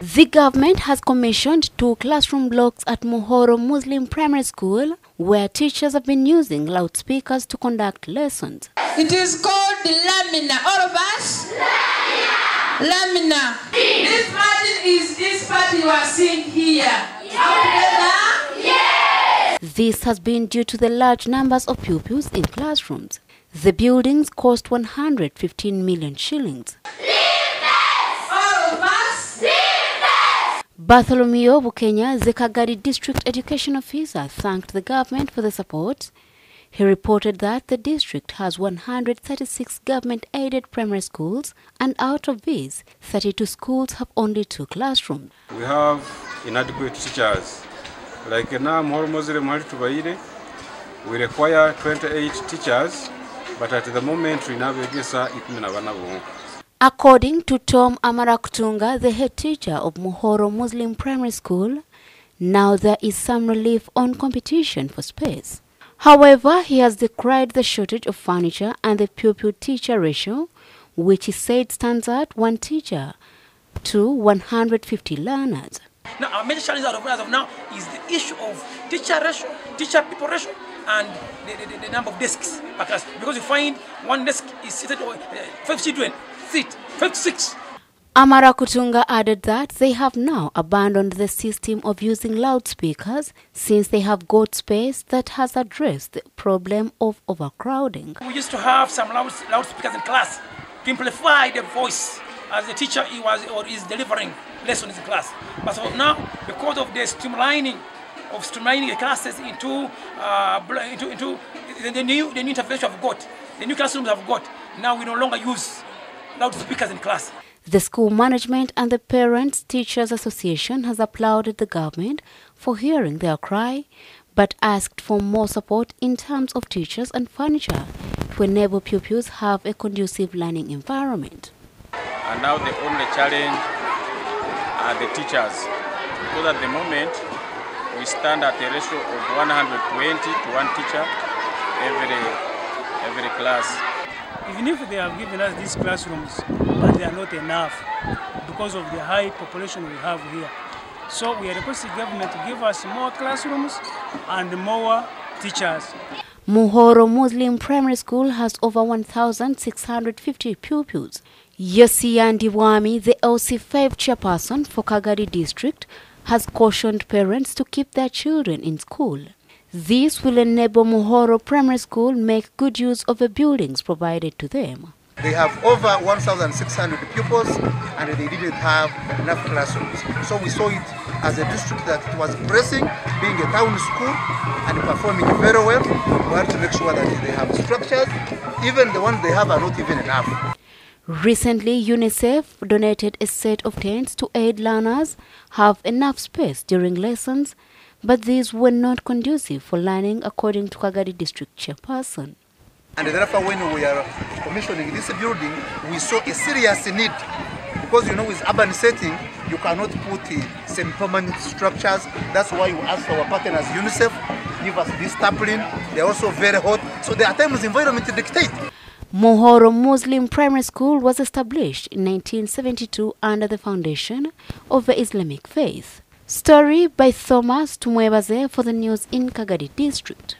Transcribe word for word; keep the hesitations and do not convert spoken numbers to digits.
The government has commissioned two classroom blocks at Muhorro Muslim Primary School where teachers have been using loudspeakers to conduct lessons. It is called the lamina. All of us? Lamina! Lamina. Peace. This party is this party you are seeing here. Yes. Together? Yes. This has been due to the large numbers of pupils in classrooms. The buildings cost one hundred fifteen million shillings. Bartholomew Bukenya, the Kagadi District Education Officer, thanked the government for the support. He reported that the district has one hundred thirty-six government-aided primary schools, and out of these, thirty-two schools have only two classrooms. We have inadequate teachers. Like now, we require twenty-eight teachers, but at the moment, we have one. According to Tom Amara Kutunga, the head teacher of Muhorro Muslim Primary School, now there is some relief on competition for space. However, he has decried the shortage of furniture and the pupil-teacher ratio, which he said stands at one teacher to one hundred fifty learners. Now, our major challenge as of now is the issue of teacher ratio, teacher-pupil ratio, and the, the, the number of desks per class, because you find one desk is seated over five children. fifty-six. Amara Kutunga added that they have now abandoned the system of using loudspeakers since they have got space that has addressed the problem of overcrowding. We used to have some loud, loudspeakers in class to amplify the voice as the teacher he was or is delivering lessons in class. But so now, because of the streamlining of streamlining the classes into uh, into, into the new the new intervention we've got, the new classrooms have got, now we no longer use loudspeakers in class. The school management and the Parents Teachers Association has applauded the government for hearing their cry, but asked for more support in terms of teachers and furniture to enable pupils have a conducive learning environment. And now the only challenge are the teachers, because at the moment we stand at a ratio of one hundred twenty to one teacher every every class. Even if they have given us these classrooms, but they are not enough because of the high population we have here. So we are requesting government to give us more classrooms and more teachers. Muhorro Muslim Primary School has over one thousand six hundred fifty pupils. Yosia Ndyawami, the L C five chairperson for Kagadi District, has cautioned parents to keep their children in school. This will enable Muhorro Primary School make good use of the buildings provided to them. They have over one thousand six hundred pupils and they didn't have enough classrooms. So we saw it as a district that it was pressing, being a town school and performing very well. We have to make sure that they have structures. Even the ones they have are not even enough. Recently, UNICEF donated a set of tents to aid learners have enough space during lessons, but these were not conducive for learning, according to Kagadi District Chairperson. And therefore, when we are commissioning this building, we saw a serious need. Because, you know, with urban setting, you cannot put uh, semi-permanent structures. That's why we asked our partners, UNICEF, give us this tapering. They're also very hot. So there are times the environment dictates. Muhorro Muslim Primary School was established in nineteen seventy-two under the foundation of the Islamic faith. Story by Thomas Tumwebaze for the news in Kagadi District.